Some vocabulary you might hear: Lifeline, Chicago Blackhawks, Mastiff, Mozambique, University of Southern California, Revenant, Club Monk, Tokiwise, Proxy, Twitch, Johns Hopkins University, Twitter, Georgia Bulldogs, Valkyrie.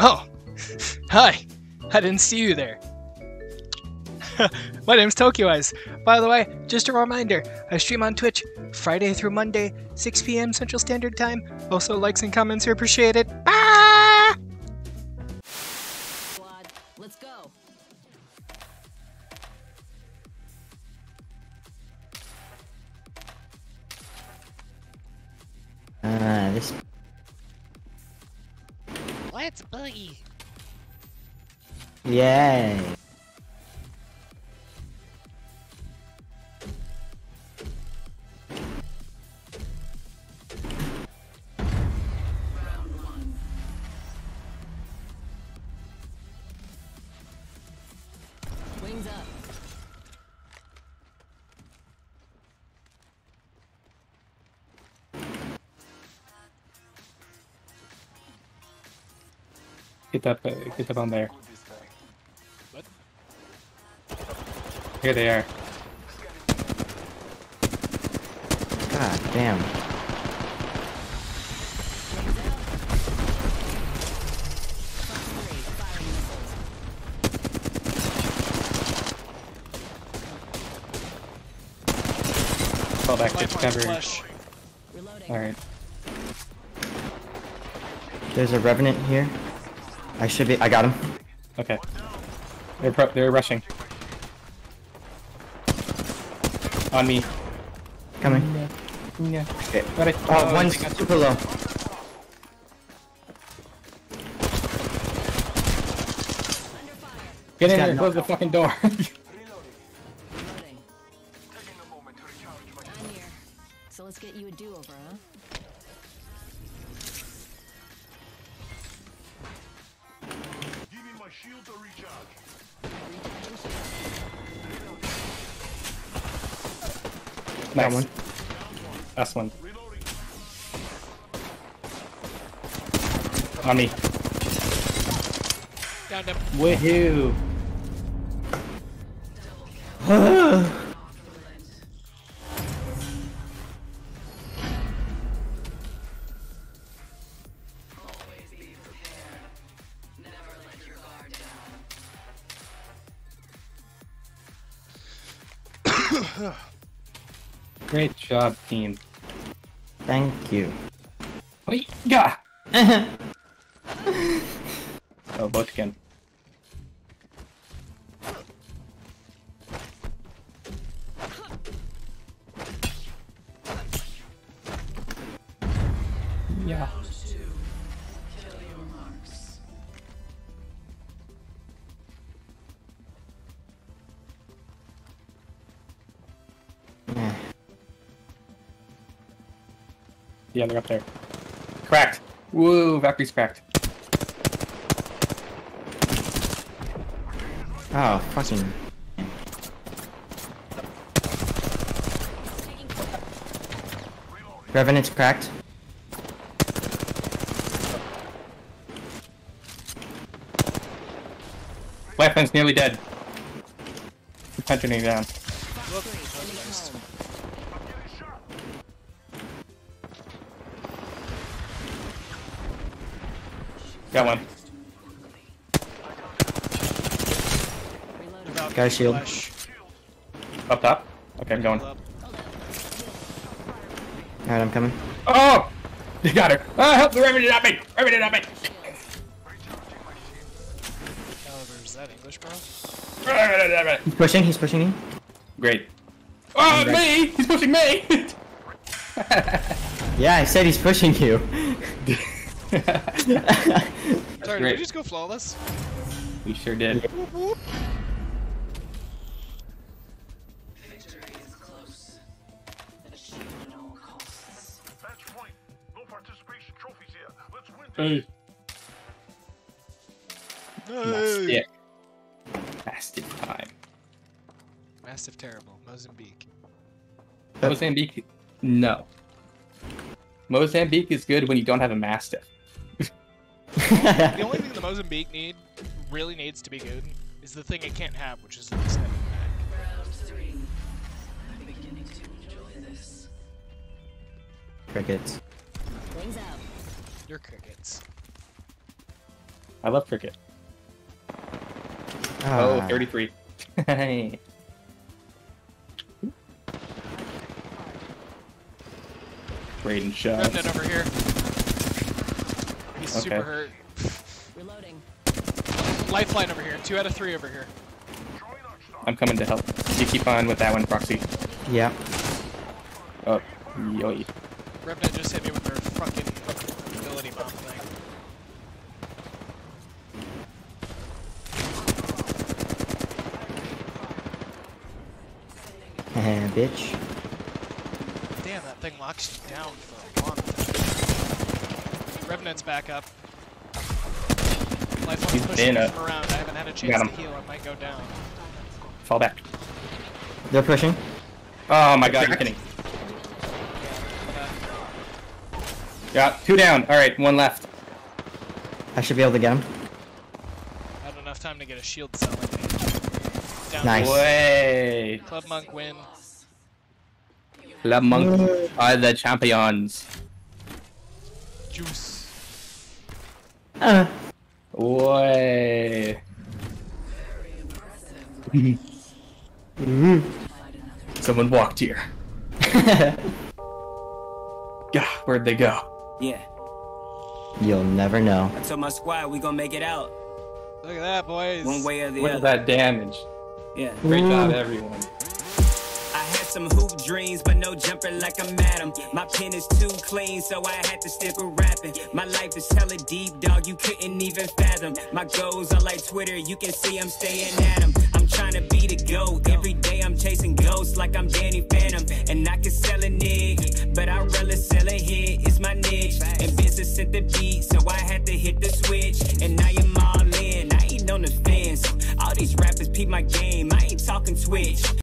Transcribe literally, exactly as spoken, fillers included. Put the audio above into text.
Oh, hi. I didn't see you there. My name's Tokiwise. By the way, just a reminder, I stream on Twitch Friday through Monday, six p m Central Standard Time. Also, likes and comments are appreciated. Bye! Let's go. Uh, this... Let's boogie! Yay! Get up, uh, get up on there. What? Here they are. God damn. Fall back, get covered. Alright. There's a Revenant here. I should be- I got him. Okay. They're pro- they're rushing. On me. Coming. Yeah. Okay. Got it. Oh, oh, one's super low. Get in here and close the fucking door. So let's get you a do-over, huh? Shield to recharge. That one. Last one. On me. Downed him. Woohoo! Great job, team. Thank you. Wait, yeah. Oh, both again. Yeah. Yeah, they're up there. Cracked! Whoa, Valkyrie's cracked. Oh, fucking... Revenant's cracked. Weapon's nearly dead. We're punching down. Got one. Guy's shield. Up top? Okay, I'm going. Alright, I'm coming. Oh! You got her! Oh, help! The Revenant at me! Revenant at me! Is that English, bro? He's pushing, he's pushing me. Great. Oh, me! He's pushing me! Yeah, I said he's pushing you. Sorry, did we just go flawless? We sure did. Whoop, whoop. Victory is close. Achieve at all costs. Match point. No participation trophies here. Let's win this. Hey. Hey. Mastiff. Mastiff time. Mastiff terrible. Mozambique. Mozambique? No. Mozambique is good when you don't have a Mastiff. The only thing the Mozambique need really needs to be good is the thing it can't have, which is the step back. Round three. I'm beginning to enjoy this. Crickets. Wings out. You're crickets. I love cricket. Ah. Oh, thirty-three. Hey. Braden shot. Revenant over here. He's okay. Super hurt. Reloading. Lifeline over here. Two out of three over here. I'm coming to help. You keep on with that one, Proxy. Yeah. Oh, yoy. Revenant just hit me with their fucking ability bomb thing. Haha, bitch. Damn, that thing locks you down for a long time. Revenant's back up. Lifeline's pushing him around. I haven't had a chance to heal. I might go down. Fall back. They're pushing. Oh my god, you're kidding. Got two down. Alright, one left. I should be able to get him. I had enough time to get a shield cell. Down nice. Way. Club Monk win. Club Monk are the champions. Juice. Uh. Way. Someone walked here. God, where'd they go? Yeah. You'll never know. I told my squad we gonna make it out. Look at that, boys. One way or the Look other. Look at that damage. Yeah. Great Ooh. Job, everyone. I had some hoop dreams, but no jumper like I'm at 'em. My pen is too clean, so I had to stick with rapping. My life is hella deep, dog. You couldn't even fathom. My goals are like Twitter. You can see I'm staying at 'em. I'm trying to be the GOAT. Every day I'm chasing ghosts like I'm Danny Phantom. And I can sell a nigga, but I really sell a hit. It's my niche. And business sent the beat, so I had to hit the switch. And I am all in. I ain't on the fence. All these rappers peep my game. I ain't talking Twitch.